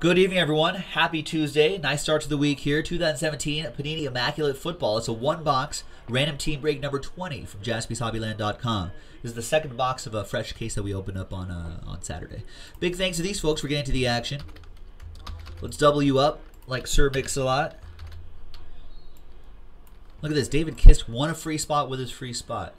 Good evening, everyone. Happy Tuesday. Nice start to the week here. 2017 Panini Immaculate Football. It's a one-box random team break number 20 from JaspysHobbyland.com. This is the second box of a fresh case that we opened up on Saturday. Big thanks to these folks for getting to the action. Let's double you up like Sir Mix-a-Lot. Look at this. David Kiss won a free spot with his free spot.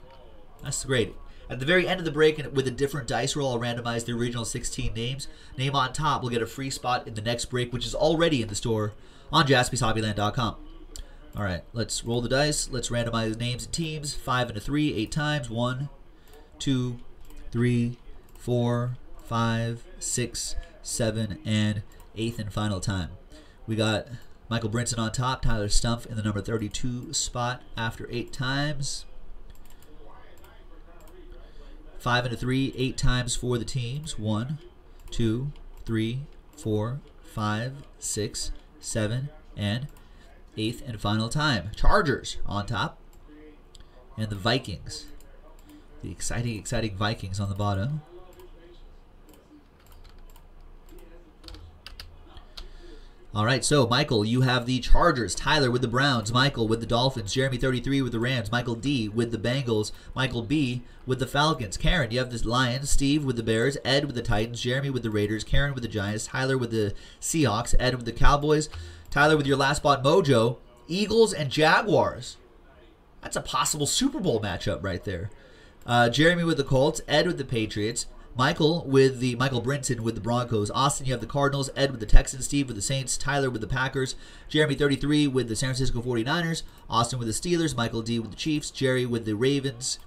That's great. At the very end of the break, and with a different dice roll, I'll randomize the original 16 names. Name on top will get a free spot in the next break, which is already in the store on JaspysHobbyland.com. All right, let's roll the dice. Let's randomize names and teams. 5 and a 3, 8 times. 1, 2, 3, 4, 5, 6, 7, and 8th and final time. We got Michael Brinson on top, Tyler Stumpf in the number 32 spot after 8 times. 5 and a 3, 8 times for the teams. 1, 2, 3, 4, 5, 6, 7, and 8th and final time. Chargers on top. And the Vikings. The exciting, exciting Vikings on the bottom. All right, so Michael, you have the Chargers, Tyler with the Browns, Michael with the Dolphins, Jeremy 33 with the Rams, Michael D with the Bengals, Michael B with the Falcons, Karen, you have the Lions, Steve with the Bears, Ed with the Titans, Jeremy with the Raiders, Karen with the Giants, Tyler with the Seahawks, Ed with the Cowboys, Tyler with your last spot, Mojo, Eagles and Jaguars. That's a possible Super Bowl matchup right there. Jeremy with the Colts, Ed with the Patriots, Michael with the Michael Brinson with the Broncos. Austin, you have the Cardinals. Ed with the Texans. Steve with the Saints. Tyler with the Packers. Jeremy 33 with the San Francisco 49ers. Austin with the Steelers. Michael D with the Chiefs. Jerry with the Ravens.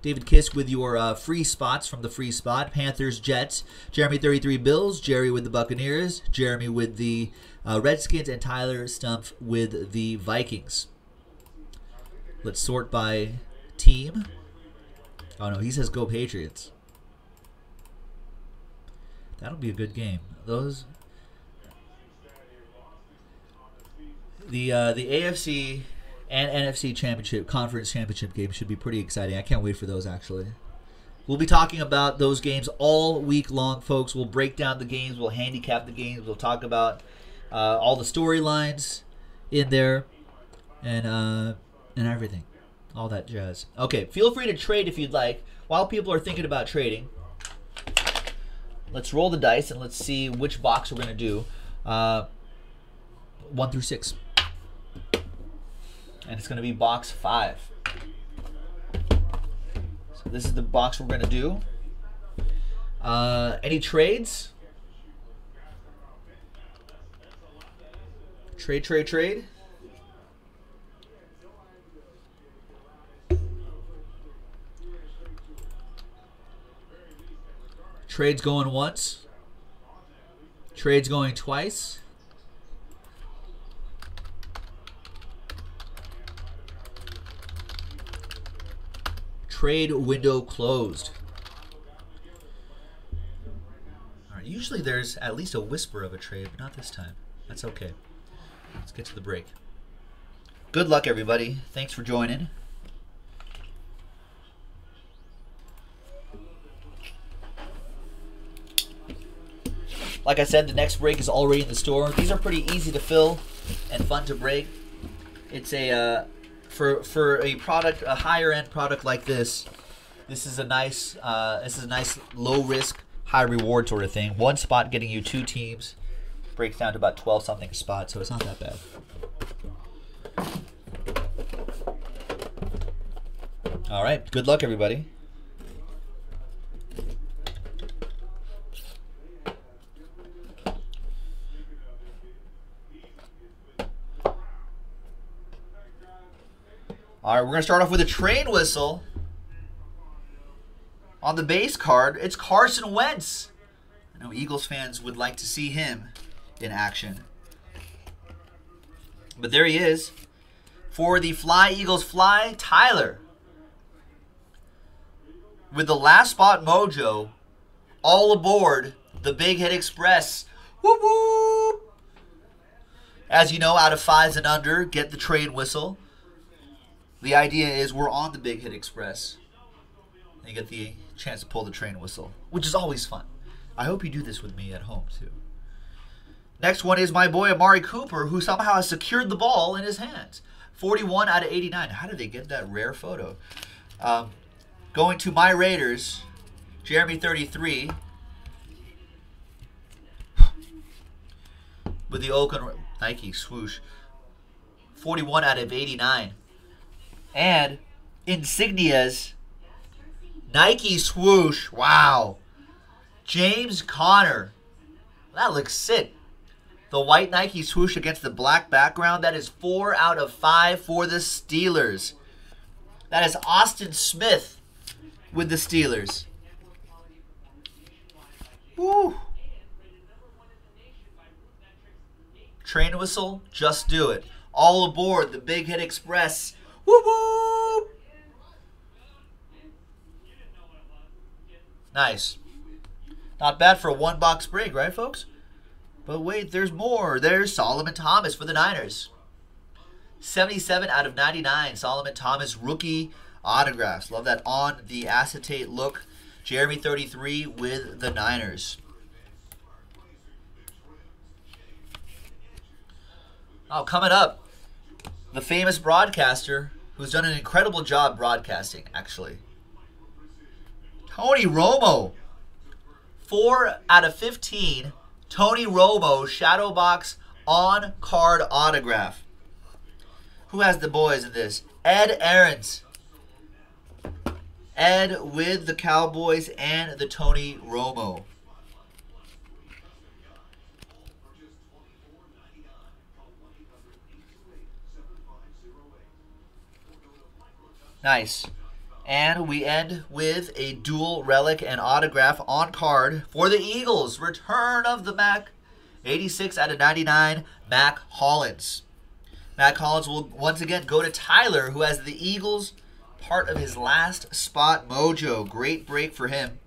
David Kiss with your free spots from the free spot. Panthers, Jets. Jeremy 33 Bills. Jerry with the Buccaneers. Jeremy with the Redskins. And Tyler Stumpf with the Vikings. Let's sort by team. Oh, no. He says go Patriots. That'll be a good game. Those the AFC and NFC championship conference championship games should be pretty exciting. I can't wait for those actually. We'll be talking about those games all week long, folks. We'll break down the games. We'll handicap the games. We'll talk about all the storylines in there and everything, all that jazz. Okay, feel free to trade if you'd like. While people are thinking about trading. Let's roll the dice and let's see which box we're going to do. 1 through 6. And it's going to be box 5. So this is the box we're going to do. Any trades? Trade. Trades going once. Trades going twice. Trade window closed. All right, usually there's at least a whisper of a trade, but not this time. That's okay. Let's get to the break. Good luck, everybody. Thanks for joining. Like I said, the next break is already in the store. These are pretty easy to fill and fun to break. It's a for a product, a higher end product like this. This is a nice low risk, high reward sort of thing. One spot getting you 2 teams. Breaks down to about 12 something spots, so it's not that bad. All right, good luck, everybody. All right, we're going to start off with a train whistle. On the base card, it's Carson Wentz. I know Eagles fans would like to see him in action. But there he is. For the Fly Eagles Fly, Tyler. With the last spot, Mojo. All aboard the Big Hit Express. Whoop, whoop. As you know, out of 5s and under, get the train whistle. The idea is we're on the Big Hit Express and you get the chance to pull the train whistle, which is always fun. I hope you do this with me at home too. Next one is my boy Amari Cooper, who somehow has secured the ball in his hands. 41 out of 89. How did they get that rare photo? Going to my Raiders, Jeremy 33. With the Oakland Nike swoosh. 41 out of 89. And insignias. Nike swoosh. Wow. James Conner. That looks sick. The white Nike swoosh against the black background. That is 4 out of 5 for the Steelers. That is Austin Smith with the Steelers. Woo. Train whistle. Just do it. All aboard the Big Hit Express. Woo woo. Nice. Not bad for a one-box break, right, folks? But wait, there's more. There's Solomon Thomas for the Niners. 77 out of 99. Solomon Thomas rookie autographs. Love that on the acetate look. Jeremy 33 with the Niners. Oh, coming up, the famous broadcaster who's done an incredible job broadcasting, actually. Tony Romo. 4 out of 15, Tony Romo, shadow box, on-card autograph. Who has the boys in this? Ed Ahrens. Ed with the Cowboys and the Tony Romo. Nice. And we end with a dual relic and autograph on card for the Eagles. Return of the Mac. 86 out of 99, Mac Hollins. Mac Hollins will once again go to Tyler, who has the Eagles, part of his last spot mojo. Great break for him.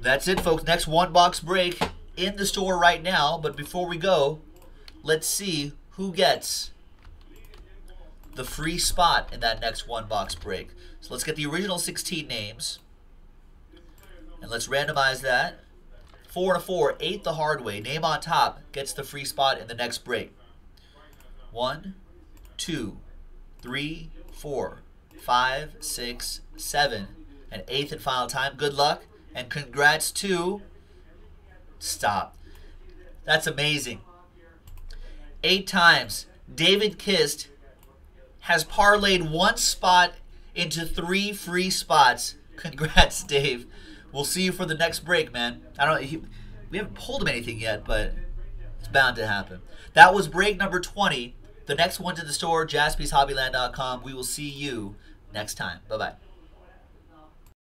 That's it, folks. Next one-box break in the store right now. But before we go, let's see who gets the free spot in that next one-box break. So let's get the original 16 names. And let's randomize that. 4 and 4, 8 the hard way. Name on top gets the free spot in the next break. 1, 2, 3, 4, 5, 6, 7. And 8th and final time. Good luck. And congrats to... Stop. That's amazing. 8 times. David Kiss has parlayed one spot into 3 free spots. Congrats, Dave. We'll see you for the next break, man. I don't. We haven't pulled him anything yet, but it's bound to happen. That was break number 20. The next one to the store, JaspysHobbyland.com. We will see you next time. Bye-bye.